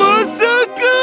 Masaka!